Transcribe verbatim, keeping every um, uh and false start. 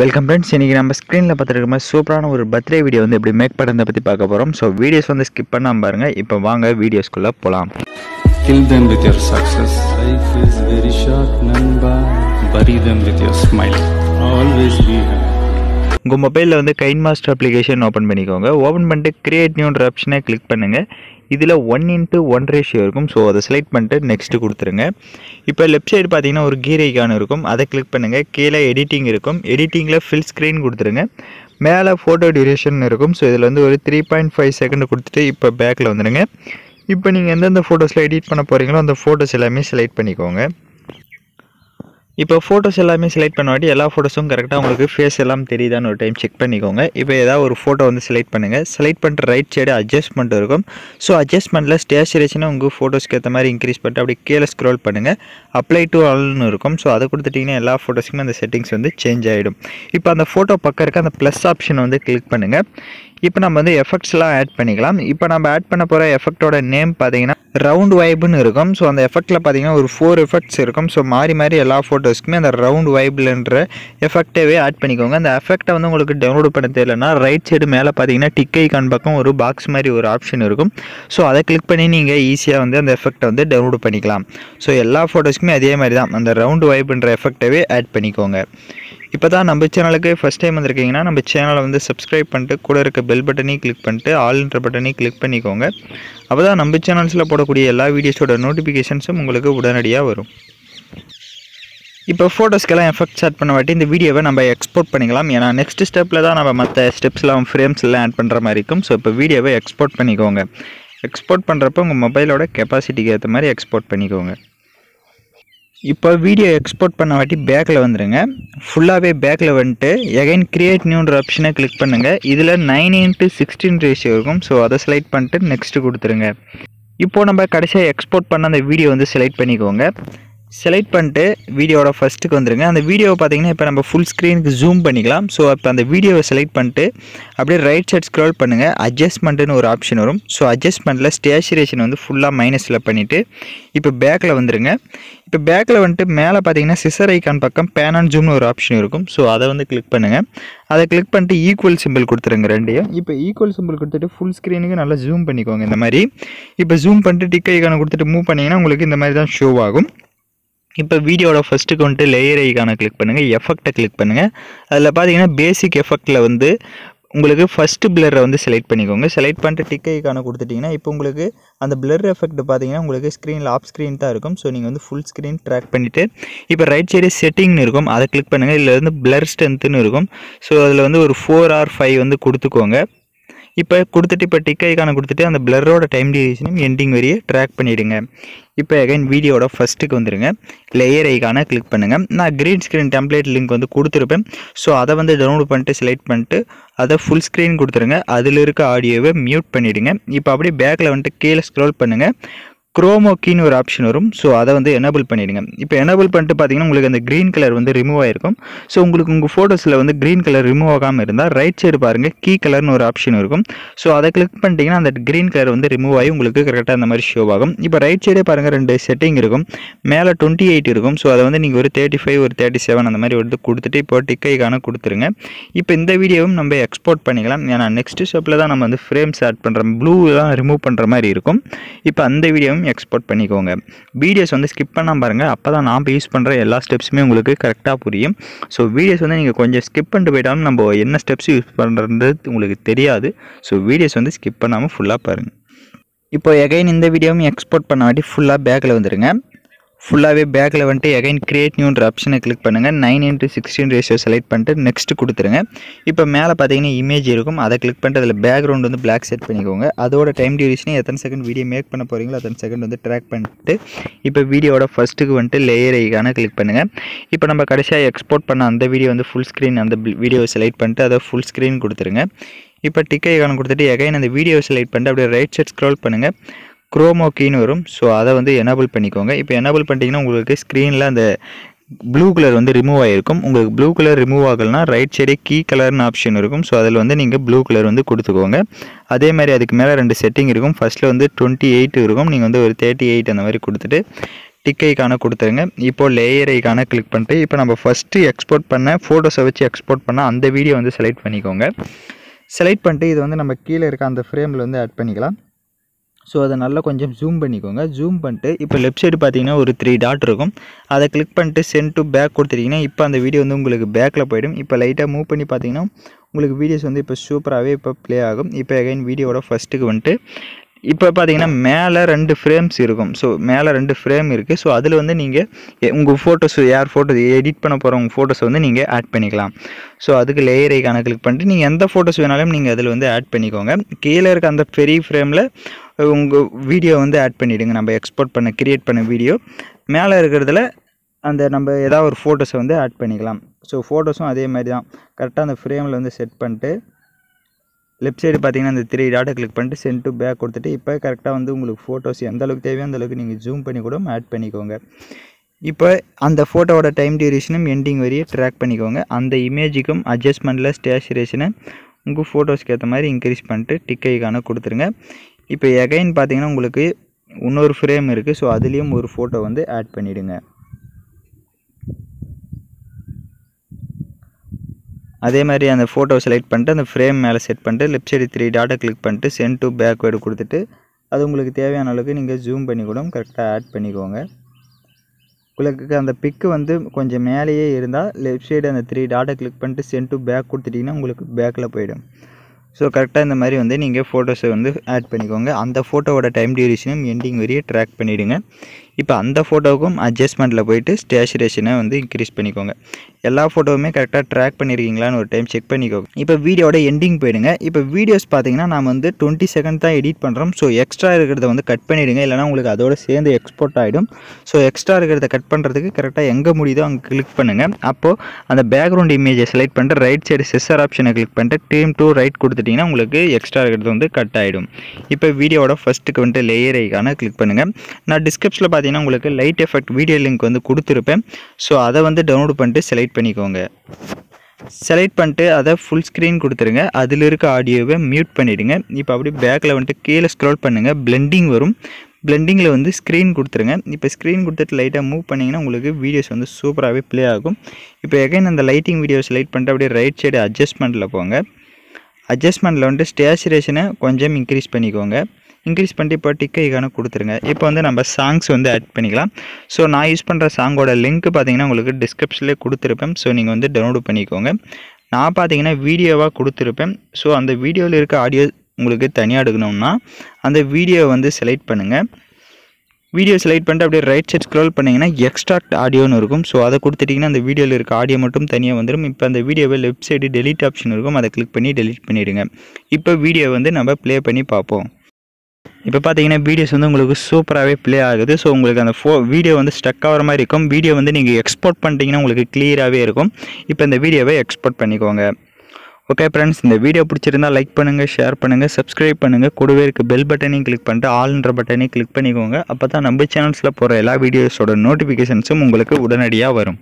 Welcome friends, இன்றைக்கி நம்ம ஸ்க்ரீனில் பார்த்துருக்க மாதிரி சூப்பரான ஒரு பர்த்டே வீடியோ வந்து எப்படி மேக் பண்ணுறதை பற்றி பார்க்க போகிறோம். ஸோ வீடியோஸ் வந்து ஸ்கிப் பண்ணாமல் பாருங்கள். இப்போ வாங்க வீடியோஸ்குள்ளே போகலாம். Kill them with your success. Life is very short, நண்பா. Bury them with your smile. Always be happy. உங்கள் மொபைலில் வந்து கைன்மாஸ்டர் அப்ளிகேஷன் ஓப்பன் பண்ணிக்கோங்க. ஓப்பன் பண்ணிட்டு கிரியேட் நியூன்ற ஆப்ஷனை கிளிக் பண்ணுங்கள். இதில் ஒன் இன்ட்டு ஒன் ரேஷியோ இருக்கும். ஸோ அதை செலக்ட் பண்ணிட்டு நெக்ஸ்ட்டு கொடுத்துருங்க. இப்போ லெஃப்ட் சைடு பார்த்தீங்கன்னா ஒரு கீர் ஐக்கான் இருக்கும், அதை கிளிக் பண்ணுங்கள். கீழே எடிட்டிங் இருக்கும், எடிட்டிங்கில் ஃபில் ஸ்க்ரீன் கொடுத்துருங்க. மேலே ஃபோட்டோ டியூரேஷன் இருக்கும். ஸோ இதில் வந்து ஒரு த்ரீ பாயிண்ட் ஃபைவ் செகண்ட் கொடுத்துட்டு இப்போ பேக்கில் வந்துடுங்க. இப்போ நீங்கள் எந்தெந்த ஃபோட்டோஸில் எடிட் பண்ண போகிறீங்களோ அந்த ஃபோட்டோஸ் எல்லாமே செலக்ட் பண்ணிக்கோங்க. இப்போ ஃபோட்டோஸ் எல்லாமே செலக்ட் பண்ணாட்டி எல்லா ஃபோட்டோஸும் கரெக்டாக உங்களுக்கு ஃபேஸ் எல்லாம் தெரியுதான்னு ஒரு டைம் செக் பண்ணிக்கோங்க. இப்போ ஏதாவது ஒரு ஃபோட்டோ வந்து செலக்ட் பண்ணுங்கள். செலக்ட் பண்ணுற ரைட் சைடு அட்ஜஸ்ட்மெண்ட் இருக்கும். ஸோ அட்ஜஸ்ட்மெண்ட்டில் ஸ்டேச்சுரேஷனாக உங்கள் ஃபோட்டோஸ்க்கு ஏற்ற மாதிரி இன்க்ரீஸ் பண்ணிட்டு அப்படி கீழே ஸ்க்ரோல் பண்ணுங்கள். அப்ளை டு ஆல்னு இருக்கும். ஸோ அதை கொடுத்துட்டிங்கன்னா எல்லா ஃபோட்டோஸுக்குமே அந்த செட்டிங்ஸ் வந்து சேஞ்ச் ஆகிடும். இப்போ அந்த ஃபோட்டோ பக்கம் இருக்க அந்த ப்ளஸ் ஆப்ஷனை வந்து கிளிக் பண்ணுங்கள். இப்போ நம்ம வந்து எஃபெக்ட்ஸ்லாம் ஆட் பண்ணிக்கலாம். இப்போ நம்ம ஆட் பண்ண போகிற எஃபெக்டோட நேம் பார்த்தீங்கன்னா ரவுண்ட் வைப்னு இருக்கும். ஸோ அந்த எஃபெக்ட்டில் பார்த்தீங்கன்னா ஒரு ஃபோர் எஃபெக்ட்ஸ் இருக்கும். ஸோ மாறி மாறி எல்லா ஃபோட்டோஸ்க்குமே அந்த ரவுண்ட் வைப்லன்ற எஃபெக்டவே ஆட் பண்ணிக்கோங்க. அந்த எஃபெக்டை வந்து உங்களுக்கு டவுன்லோட் பண்ண தெரியலன்னா ரைட் சைடு மேலே பார்த்தீங்கன்னா டிக் ஐக்கான் பக்கம் ஒரு பாக்ஸ் மாதிரி ஒரு ஆப்ஷன் இருக்கும். ஸோ அதை கிளிக் பண்ணி நீங்கள் ஈஸியாக வந்து அந்த எஃபெக்டை வந்து டவுன்லோட் பண்ணிக்கலாம். ஸோ எல்லா ஃபோட்டோஸ்க்குமே அதே மாதிரி தான் அந்த ரவுண்ட் வைப்ன்ற எஃபெக்டவே ஆட் பண்ணிக்கோங்க. இப்போ தான் நம்ம சேனலுக்கு ஃபஸ்ட் டைம் வந்திருக்கீங்கன்னா நம்ம சேனலை வந்து சப்ஸ்கிரைப் பண்ணிட்டு கூட இருக்க பெல் பட்டனையும் கிளிக் பண்ணிட்டு ஆல்ன்ற பட்டனையும் கிளிக் பண்ணிக்கோங்க. அப்போ தான் நம்ம சேனல்ஸில் போடக்கூடிய எல்லா வீடியோஸோட நோட்டிஃபிகேஷன்ஸும் உங்களுக்கு உடனடியாக வரும். இப்போ ஃபோட்டோஸ்க்கெல்லாம் எஃபெக்ட்ஸ் ஆட் பண்ண வாட்டி இந்த வீடியோவை நம்ம எக்ஸ்போர்ட் பண்ணிக்கலாம். ஏன்னா நெக்ஸ்ட் ஸ்டெப்பில் தான் நம்ம மற்ற ஸ்டெப்ஸ்லாம் ஃப்ரேம்ஸ்லாம் ஆட் பண்ணுற மாதிரி இருக்கும். ஸோ இப்போ வீடியோவை எக்ஸ்போர்ட் பண்ணிக்கோங்க. எக்ஸ்போர்ட் பண்ணுறப்போ உங்கள் மொபைலோட கெப்பாசிட்டிக்கு ஏற்ற மாதிரி எக்ஸ்போர்ட் பண்ணிக்கோங்க. இப்போ வீடியோ எக்ஸ்போர்ட் பண்ண வாட்டி பேக்கில் வந்துடுங்க. ஃபுல்லாகவே பேக்கில் வந்துட்டு எகைன் கிரியேட் நியூன்ற ஆப்ஷனை கிளிக் பண்ணுங்கள். இதில் நைன் இன்ட்டு சிக்ஸ்டீன் ரேஷியோ இருக்கும். ஸோ அதை செலக்ட் பண்ணிட்டு நெக்ஸ்ட்டு கொடுத்துருங்க. இப்போது நம்ம கடைசியாக எக்ஸ்போர்ட் பண்ண அந்த வீடியோ வந்து செலக்ட் பண்ணிக்கோங்க. செலக்ட் பண்ணிட்டு வீடியோவோட ஃபஸ்ட்டுக்கு வந்துடுங்க. அந்த வீடியோவை பார்த்தீங்கன்னா இப்போ நம்ம ஃபுல் ஸ்க்ரீனுக்கு ஜூம் பண்ணிக்கலாம். ஸோ இப்போ அந்த வீடியோவை செலக்ட் பண்ணிட்டு அப்படியே ரைட் சைட் ஸ்க்ரோல் பண்ணுங்கள். அட்ஜஸ்ட்மெண்ட்டுன்னு ஒரு ஆப்ஷன் வரும். ஸோ அட்ஜஸ்ட்மெண்ட்டில் ஸ்டேச்சுரேஷன் வந்து ஃபுல்லாக மைனஸில் பண்ணிவிட்டு இப்போ பேக்கில் வந்துடுங்க. இப்போ பேக்கில் வந்துட்டு மேலே பார்த்தீங்கன்னா சிசர் ஐக்கான் பக்கம் பேன் அண்ட் ஜூம்னு ஒரு ஆப்ஷன் இருக்கும். ஸோ அதை வந்து கிளிக் பண்ணுங்கள். அதை கிளிக் பண்ணிட்டு ஈக்குவல் சிம்பிள் கொடுத்துருங்க ரெண்டையும். இப்போ ஈக்குவல் சிம்பிள் கொடுத்துட்டு ஃபுல் ஸ்க்ரீனுக்கு நல்லா ஜூம் பண்ணிக்கோங்க. இந்த மாதிரி இப்போ ஜூம் பண்ணிட்டு டிக் ஐக்கானை கொடுத்துட்டு மூவ் பண்ணிங்கன்னா உங்களுக்கு இந்த மாதிரி தான் ஷோ ஆகும். இப்போ வீடியோட ஃபஸ்ட்டுக்கு வந்துட்டு லேயர் ஐக்கானை கிளிக் பண்ணுங்கள். எஃபெக்டை கிளிக் பண்ணுங்கள். அதில் பார்த்தீங்கன்னா பேசிக் எஃபெக்டில் வந்து உங்களுக்கு ஃபஸ்ட்டு பிளரை வந்து செலக்ட் பண்ணிக்கோங்க. செலக்ட் பண்ணிட்டு டிக் ஐக்கானை கொடுத்துட்டிங்கன்னா இப்போ உங்களுக்கு அந்த பிளர் எஃபெக்ட் பார்த்தீங்கன்னா உங்களுக்கு ஸ்க்ரீனில் ஆஃப் ஸ்க்ரீன் தான் இருக்கும். ஸோ நீங்கள் வந்து ஃபுல் ஸ்க்ரீன் ட்ராக் பண்ணிவிட்டு இப்போ ரைட் சைடு செட்டிங்னு இருக்கும், அதை கிளிக் பண்ணுங்கள். இதில் வந்து பிளர் ஸ்ட்ரென்த்துன்னு இருக்கும். ஸோ அதில் வந்து ஒரு ஃபோர் ஆர் ஃபைவ் வந்து கொடுத்துக்கோங்க. இப்போ கொடுத்துட்டு இப்போ டிக் ஐக்கானை கொடுத்துட்டு அந்த பிளரோட டைம் டியூரேஷனும் எண்டிங் வரையே ட்ராக் பண்ணிவிடுங்க. இப்போ அகைன் வீடியோட ஃபஸ்ட்டுக்கு வந்துடுங்க. லேயர் ஐக்கானை கிளிக் பண்ணுங்கள். நான் க்ரீன் ஸ்க்ரீன் டெம்ப்ளேட் லிங்க் வந்து கொடுத்துருப்பேன். ஸோ அதை வந்து டவுன்லோட் பண்ணிட்டு செலக்ட் பண்ணிட்டு அதை ஃபுல் ஸ்க்ரீன் கொடுத்துருங்க. அதில் இருக்க ஆடியோவை மியூட் பண்ணிவிடுங்க. இப்போ அப்படியே பேக்கில் வந்துட்டு கீழே ஸ்க்ரோல் பண்ணுங்கள். க்ரோமோ கீன்னு ஒரு ஆப்ஷன் வரும். ஸோ அதை வந்து எனேபிள் பண்ணிவிடுங்க. இப்போ எனேபிள் பண்ணிட்டு பார்த்தீங்கன்னா உங்களுக்கு அந்த க்ரீன் கலர் வந்து ரிமூவ் ஆகிருக்கும். ஸோ உங்களுக்கு உங்கள் ஃபோட்டோஸில் வந்து க்ரீன் கலர் ரிமூவ் ஆகாமல் இருந்தால் ரைட் சைடு பாருங்கள் கீ கலர்னு ஒரு ஆப்ஷன் இருக்கும். ஸோ அதை கிளிக் பண்ணிட்டீங்கன்னா அந்த க்ரீன் கலர் வந்து ரிமூவ் ஆகி உங்களுக்கு கரெக்டாக அந்த மாதிரி ஷோ ஆகும். இப்போ ரைட் சைடே பாருங்கள் ரெண்டு செட்டிங் இருக்கும். மேலே டுவெண்ட்டி எயிட் இருக்கும். ஸோ அதை வந்து நீங்கள் ஒரு தேர்ட்டி ஃபைவ் ஒரு தேர்ட்டி செவன் அந்த மாதிரி வந்து கொடுத்துட்டு இப்போ டிக் ஐக்கான கொடுத்துருங்க. இப்போ இந்த வீடியோவும் நம்ம எக்ஸ்போர்ட் பண்ணிக்கலாம். ஏன்னா நெக்ஸ்ட் ஸ்டெப்பில் தான் நம்ம வந்து ஃப்ரேம்ஸ் ஆட் பண்ணுற ப்ளூலாம் ரிமூவ் பண்ணுற மாதிரி இருக்கும். இப்போ அந்த வீடியோவும் எக்ஸ்போர்ட் பண்ணிக்கோங்க. வீடியோஸ் வந்து ஸ்கிப் பண்ணாமல் பாருங்கள். அப்போ தான் நாம் யூஸ் பண்ணுற எல்லா ஸ்டெப்ஸுமே உங்களுக்கு கரெக்டாக புரியும். ஸோ வீடியோஸ் வந்து நீங்கள் கொஞ்சம் ஸ்கிப் பண்ணிட்டு போயிட்டாலும் நம்ம என்ன ஸ்டெப்ஸ் யூஸ் பண்ணுறது உங்களுக்கு தெரியாது. ஸோ வீடியோஸ் வந்து ஸ்கிப் பண்ணாமல் ஃபுல்லாக பாருங்கள். இப்போ எகைன் இந்த வீடியோவும் எக்ஸ்போர்ட் பண்ண வாட்டி ஃபுல்லாக பேக்கில் வந்துடுங்க. ஃபுல்லாகவே பேக்கில் வந்துட்டு எகைன் கிரியேட் நியூன்ற ஆப்ஷனை கிளிக் பண்ணுங்கள். Nine into sixteen ratio select பண்ணிட்டு நெக்ஸ்ட்டு கொடுத்துருங்க. இப்போ மேலே பார்த்தீங்கன்னா இமேஜ் இருக்கும். அதை கிளிக் பண்ணிட்டு அதில் பேக்ரவுண்ட் வந்து பிளாக் செட் பண்ணிக்கோங்க. அதோட டைம் டியூரேஷனை எத்தனை செகண்ட் வீடியோ மேக் பண்ண போகிறீங்களோ அத்தனை செகண்ட் வந்து ட்ராக் பண்ணிட்டு இப்போ வீடியோட ஃபஸ்ட்டுக்கு வந்துட்டு லேயர் ஐக்கான கிளிக் பண்ணுங்கள். இப்போ நம்ம கடைசியாக எக்ஸ்போர்ட் பண்ண அந்த வீடியோ வந்து ஃபுல் ஸ்க்ரீன் அந்த வீடியோவை செலக்ட் பண்ணிட்டு அதை ஃபுல் ஸ்க்ரீன் கொடுத்துருங்க. இப்போ டிக் ஐக்கான் கொடுத்துட்டு எகைன் அந்த வீடியோவை செலக்ட் பண்ணிட்டு அப்படியே ரைட் சைட் ஸ்க்ரோல் பண்ணுங்கள். க்ரோமோ கீன்னு வரும். ஸோ அதை வந்து எனேபிள் பண்ணிக்கோங்க. இப்போ எனேபிள் பண்ணிட்டீங்கன்னா உங்களுக்கு ஸ்க்ரீனில் அந்த ப்ளூ கலர் வந்து ரிமூவ் ஆகிருக்கும். உங்களுக்கு ப்ளூ கலர் ரிமூவ் ஆகலைன்னா ரைட் சைடே கீ கலர்னு ஆப்ஷன் இருக்கும். ஸோ அதில் வந்து நீங்கள் ப்ளூ கலர் வந்து கொடுத்துக்கோங்க. அதே மாதிரி அதுக்கு மேலே ரெண்டு செட்டிங் இருக்கும். ஃபஸ்ட்டில் வந்து டுவெண்ட்டி எயிட் இருக்கும். நீங்கள் வந்து ஒரு தேர்ட்டி எயிட் அந்த மாதிரி கொடுத்துட்டு tick icon கொடுத்துருங்க. இப்போ layer icon click பண்ணிட்டு இப்போ நம்ம first export பண்ண photos வச்சு export பண்ண அந்த வீடியோ வந்து select பண்ணிக்கோங்க. Select பண்ணிட்டு இது வந்து நம்ம கீழ இருக்க அந்த frameல வந்து add பண்ணிக்கலாம். சோ அத நல்லா கொஞ்சம் zoom பண்ணிக்கோங்க. zoom பண்ணிட்டு இப்போ left side பாத்தீங்கன்னா ஒரு three dot இருக்கும். அத click பண்ணிட்டு send to back கொடுத்துட்டீங்கன்னா இப்போ அந்த வீடியோ வந்து உங்களுக்கு backல போய்டும். இப்போ லைட்டா move பண்ணி பாத்தீங்கன்னா உங்களுக்கு வீடியோஸ் வந்து இப்போ சூப்பராவே இப்போ play ஆகும். இப்போ again வீடியோவோட first-க்கு வந்து இப்போ பாத்தீங்கன்னா மேலே ரெண்டு frames இருக்கும். சோ மேலே ரெண்டு frame இருக்கு. சோ அதுல வந்து நீங்க உங்க photos யார் photos edit பண்ண போற உங்க photos வந்து நீங்க add பண்ணிக்கலாம். சோ அதுக்கு layer icon-ஐ click பண்ணிட்டு நீங்க எந்த photos வேணாலும் நீங்க அதுல வந்து add பண்ணிக்கோங்க. கீழ இருக்க அந்த பெரிய frameல உங்க வீடியோ வந்து ஆட் பண்ணிடுங்க. நம்ம எக்ஸ்போர்ட் பண்ண கிரியேட் பண்ண வீடியோ மேல இருக்குறதுல அந்த நம்ம ஏதா ஒரு போட்டோஸ் வந்து ஆட் பண்ணிக்கலாம். சோ போட்டோஸும் அதே மாதிரி தான். கரெக்ட்டா அந்த ஃப்ரேம்ல வந்து செட் பண்ணிட்டு லெஃப்ட் சைடு பாத்தீங்கன்னா அந்த three டாட் கிளிக் பண்ணிட்டு சென்ட் டு பேக் கொடுத்துட்டு இப்போ கரெக்ட்டா வந்து உங்களுக்கு போட்டோஸ் எந்த அளவுக்கு தேவையோ அந்த அளவுக்கு நீங்க ஜூம் பண்ணி கூட ஆட் பண்ணிக்கோங்க. இப்போ அந்த போட்டோவோட டைம் டியூரேஷனும் எண்டிங் வரைய ட்ராக் பண்ணிக்கோங்க. அந்த இமேஜுக்கும் அட்ஜஸ்ட்மென்ட்ல ஸ்டேச்சுரேஷனை உங்க போட்டோஸ்க்கு ஏத்த மாதிரி இன்கிரீஸ் பண்ணிட்டு டிக் ஐகானை கொடுத்துருங்க. இப்போ again பாத்தீங்கன்னா உங்களுக்கு இன்னொரு frame இருக்கு. சோ அதுலயும் ஒரு photo வந்து ஆட் பண்ணிடுங்க. அதே மாதிரி அந்த photo செலக்ட் பண்ணிட்டு அந்த frame மேல செட் பண்ணிட்டு left side three dot click பண்ணிட்டு send to backward கொடுத்துட்டு அது உங்களுக்கு தேவையான அளவுக்கு நீங்க zoom பண்ணி கூட கரெக்ட்டா ஆட் பண்ணிக்கோங்க. உங்களுக்கு அந்த பிக் வந்து கொஞ்சம் மேலேயே இருந்தா left side அந்த three dot click பண்ணிட்டு send to back கொடுத்துட்டீங்கன்னா உங்களுக்கு backல போய்டும். சோ கரெக்ட்டா இந்த மாதிரி வந்து நீங்க photos வந்து ஆட் பண்ணிக்கோங்க. அந்த போட்டோவோட டைம் டியூரேஷனும் எண்டிங் வரைய ட்ராக் பண்ணிடுங்க. இப்போ அந்த போட்டோக்கும் அட்ஜஸ்ட்மென்ட்ல போய்ட்டு ஸ்டேச்சுரேஷனை வந்து இன்கிரீஸ் பண்ணிக்கோங்க. எல்லா போட்டோவுமே கரெக்ட்டா ட்ராக் பண்ணிருக்கீங்களான்னு ஒரு டைம் செக் பண்ணிக்கோங்க. இப்போ வீடியோவோட எண்டிங் போய்டுங்க. இப்போ வீடியோஸ் பாத்தீங்கன்னா நாம வந்து twenty செகண்ட் தான் எடிட் பண்றோம். சோ எக்ஸ்ட்ரா இருக்குறத வந்து கட் பண்ணிடுங்க. இல்லனா உங்களுக்கு அதோட சேர்ந்து எக்ஸ்போர்ட் ஆயிடும். சோ எக்ஸ்ட்ரா இருக்குறத கட் பண்றதுக்கு கரெக்ட்டா எங்க முடியுதோ அங்க கிளிக் பண்ணுங்க. அப்போ அந்த பேக்ரவுண்ட் இமேஜை செலக்ட் பண்ணிட்டு ரைட் சைடு செசர் ஆப்ஷனை கிளிக் பண்ணிட்டு ட்ரிம் டு ரைட் கொடுத்துட்டீங்கன்னா உங்களுக்கு எக்ஸ்ட்ரா இருக்குறது வந்து கட் ஆயிடும். இப்போ வீடியோவோட first-க்கு வந்து layer icon-ஐ கிளிக் பண்ணுங்க. நான் டிஸ்கிரிப்ஷன்ல பாத்தீங்கன்னா உங்களுக்கு லைட் எஃபெக்ட் வீடியோ லிங்க் வந்து கொடுத்திருப்பேன். சோ அத வந்து டவுன்லோட் பண்ணிட்டு செலக்ட் பண்ணிக்கோங்க. செலக்ட் பண்ணிட்டு அத full screen கொடுத்துருங்க. அதுல இருக்க ஆடியோவை மியூட் பண்ணிடுங்க. இப்போ அப்படியே பேக்ல வந்து கீழ ஸ்க்ரோல் பண்ணுங்க. blending வரும். blendingல வந்து screen கொடுத்துருங்க. இப்போ screen கொடுத்துட்டு லைட்டா மூவ் பண்ணீங்கன்னா உங்களுக்கு வீடியோஸ் வந்து சூப்பராவே ப்ளே ஆகும். இப்போ again அந்த லைட்டிங் வீடியோ செலக்ட் பண்ணிட்டு அப்படியே ரைட் சைடு அட்ஜஸ்ட்மென்ட்ல போங்க. அட்ஜஸ்ட்மென்ட்ல வந்து ஸ்டேச்சுரேஷனை கொஞ்சம் இன்க்ரீஸ் பண்ணிக்கோங்க. இன்க்ரீஸ் பண்ணிட்டு இப்போ டிக் ஐகானை கொடுத்துருங்க. இப்போ வந்து நம்ம சாங்ஸ் வந்து ஆட் பண்ணிக்கலாம். சோ நான் யூஸ் பண்ற சாங்கோட லிங்க் பாத்தீங்கன்னா உங்களுக்கு டிஸ்கிரிப்ஷன்ல கொடுத்திருப்பேன். சோ நீங்க வந்து டவுன்லோட் பண்ணிக்கோங்க. நான் பாத்தீங்கன்னா வீடியோவா கொடுத்திருப்பேன். சோ அந்த வீடியோல இருக்க ஆடியோ உங்களுக்கு தனியா எடுக்கணும்னா அந்த வீடியோ வந்து செலக்ட் பண்ணுங்க. வீடியோ செலக்ட் பண்ணிட்டு அப்படியே ரைட் சைடு ஸ்க்ரோல் பண்ணீங்கன்னா எக்ஸ்ட்ராக்ட் ஆடியோன்னு இருக்கும். சோ அத கொடுத்துட்டீங்கன்னா அந்த வீடியோல இருக்க ஆடியோ மட்டும் தனியா வந்துரும். இப்போ அந்த வீடியோவை லெஃப்ட் சைடு delete ஆப்ஷன் இருக்கும். அத கிளிக் பண்ணி delete பண்ணிடுங்க. இப்போ வீடியோ வந்து நம்ம ப்ளே பண்ணி பாப்போம். இப்போ பாத்தீங்கன்னா வீடியோஸ் வந்து உங்களுக்கு சூப்பராவே ப்ளே ஆகுது. சோ உங்களுக்கு அந்த வீடியோ வந்து ஸ்டக் ஆவற மாதிரி இருக்கும். வீடியோ வந்து நீங்க எக்ஸ்போர்ட் பண்ணிட்டீங்கன்னா உங்களுக்கு கிளியராவே இருக்கும். இப்போ இந்த வீடியோவை எக்ஸ்போர்ட் பண்ணிக்கோங்க. ஓகே फ्रेंड्स, இந்த வீடியோ பிடிச்சிருந்தா லைக் பண்ணுங்க, ஷேர் பண்ணுங்க, சப்ஸ்கிரைப் பண்ணுங்க. கூடவே இருக்க பெல் பட்டனையும் கிளிக் பண்ணிட்டு ஆல்ன்ற பட்டனையும் கிளிக் பண்ணிக்கோங்க. அப்பதான் நம்ம சேனல்ஸ்ல போற எல்லா வீடியோஸோட நோட்டிபிகேஷன்ஸும் உங்களுக்கு உடனடியா வரும்.